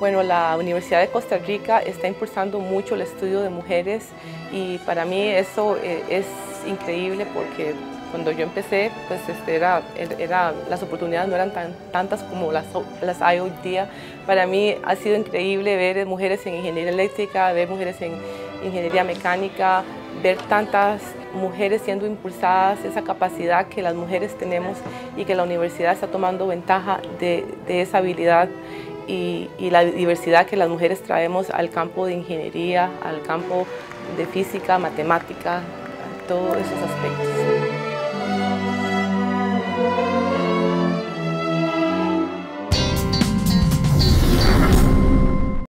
Bueno, la Universidad de Costa Rica está impulsando mucho el estudio de mujeres y para mí eso es increíble porque cuando yo empecé, pues las oportunidades no eran tantas como las hay hoy día. Para mí ha sido increíble ver mujeres en ingeniería eléctrica, ver mujeres en ingeniería mecánica, ver tantas mujeres siendo impulsadas, esa capacidad que las mujeres tenemos y que la universidad está tomando ventaja de esa habilidad y la diversidad que las mujeres traemos al campo de ingeniería, al campo de física, matemática, todos esos aspectos.